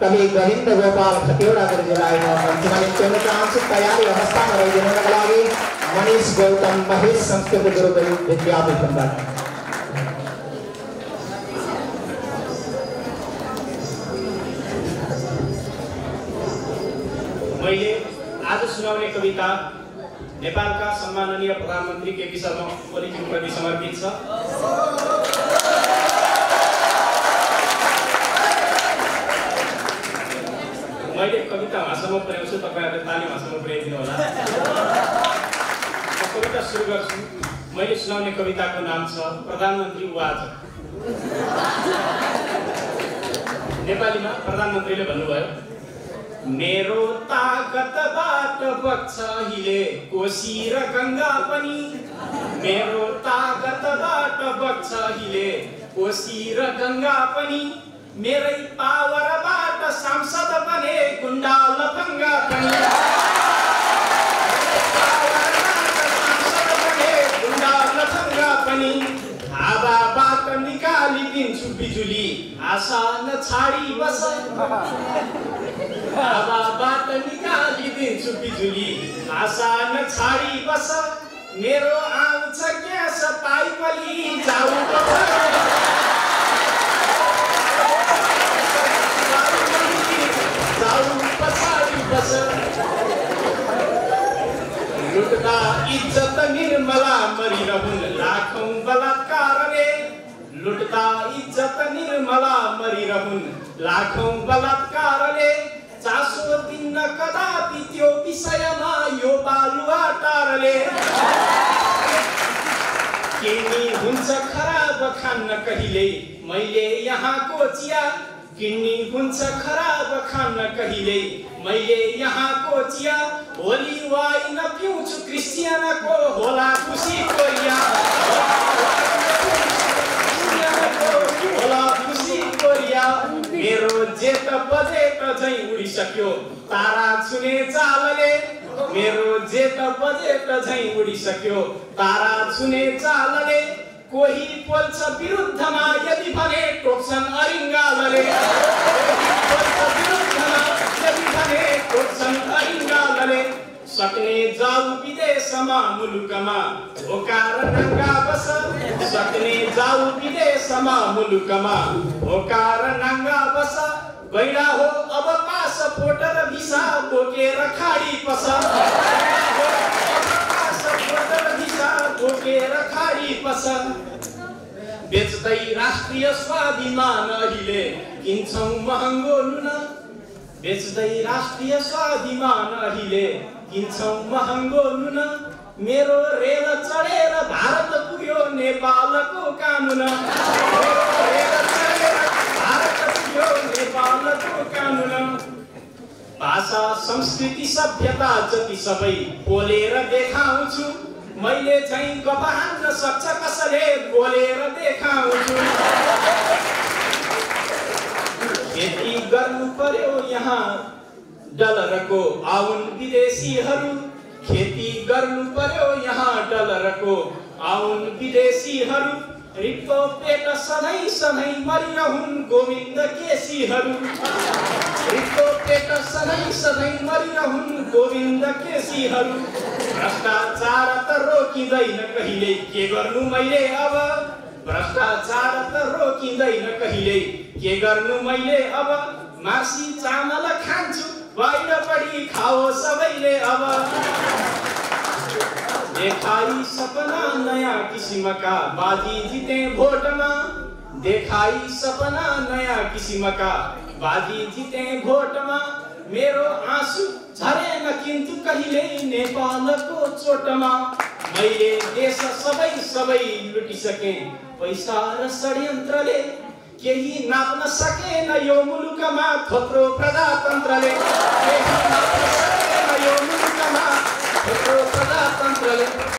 कवि गोविंद गोपाल खतिवड़ागरजीलाई सम्मानित गर्न चाहन्छु। तयारी अवस्थामा रहिदिनका लागि मनीष गौतम महेश संस्कृत गुरुदेव विद्यापीठ। मैले आज सुनाउने कविता नेपालका सम्माननीय प्रधानमन्त्री केपी शर्मा ओलीजीप्रति समर्पित छ। मैले कविता भाषामा प्रयोग गर्छु, तपाईहरुले ताली भाषामा प्रयोग दिनु होला। कविता सुरु गर्छु। मैले सुनाउने कविताको नाम छ प्रधानमन्त्री वाचा। नेपालीमा प्रधानमन्त्रीले भन्नुभयो, मेरो ताकत बाट बग्छ हिले कोशी र गंगा पनि, मेरो ताकत बाट बग्छ हिले कोशी र गंगा पनि, मेरै पावर बाट सांसद बने गुण्डा लफंगा पनि, पावर बाट सांसद बने गुण्डा लफंगा पनि, हावा बाट निकालिदिन्छु बिजुली आशा नछाडी बस, हावा बाट निकालिदिन्छु बिजुली आशा नछाडी बस, मेरो आउँछ ग्यास पाइपली जाऊ बस, जाऊ पछाडी बस, लुट्दा इज्जत निर्मला मरिरहुन् लाखौं बलात्कारले, लुट्दा इज्जत निर्मला मरिरहुन् लाखौं बलात्कारले, चासो दिन कदापि त्यो विषयमा यो बालुवा टारले, किन्नी हुन्छ खराब खान्न कहिले मैले यहाँको चिया, किन्नी हुन्छ खराब खान्न कहिले मैले यहाँको चिया, होली वाइन पिउँछु क्रिस्टियानाको होला खुसी कोरिया, होला खुसी कोरिया, मेरो जेत बजेट झै उडिसक्यो तारा छुने चालले, मेरो जेत बजेट झै उडिसक्यो तारा छुने चालले, कोही पोल्छ विरुद्धमा यदि भने टोक्छन् अरिङ्गालले, पोल्छ विरुद्धमा यदि भने टोक्छन् अरिङ्गालले, सक्ने जाऊ विदेशमा मुलुकमा होकार नाङ्गा बस, सक्ने जाऊ विदेशमा मुलुकमा होकार नाङ्गा बस, गैडा हो अब पासपोर्ट र भिसा बोकेर खाडी पस, पासपोर्ट र भिसा बोकेर खाडी पस, बेच्दै राष्ट्रिय स्वाभिमान अहिले किन्छौ महँगो लुन, बेच्दै राष्ट्रिय स्वाभिमान अहिले किन्छौ महँगो लुन, मेरो रेल चढेर भारत पुग्यो नेपालको कानुन, रेल चढेर भारत पुग्यो नेपालको कानुन, भाषा संस्कृति सभ्यता जति सबै बोलेर देखाउँछु मैले, चाहिँ गफान्न सक्छ कसले बोलेर देखाउँछु, यति गर्नु पर्यो यहाँ डलरको आउन विदेशीहरू, खेती गर्नु पर्यो यहाँ डलरको आउन विदेशीहरू, रित्तो पेट सधैँ सधैँ मरिरहुन् गोविन्द केसीहरू, रित्तो पेट सधैँ सधैँ मरिरहुन् गोविन्द केसीहरू, भ्रष्टाचार त रोकिँदैन कहिले के गर्नु मैले अब, भ्रष्टाचार त रोकिँदैन कहिले के गर्नु मैले अब, मासी चामल खान्छु बाहिर पढी खाओ सबैले अब, देखाई सपना नया किसिमका बाजी जिते भोटमा, देखाई सपना नया किसिमका बाजी जिते भोटमा, मेरो आँसु झरेन किन्तु कहिले नेपालको चोटमा, मैले देश सबै सबै लुटिसके पैसा र षड्यन्त्रले, केही नाप्न सकेन यो मुलुकमा थोत्रो प्रजातन्त्रले, केही नाप्न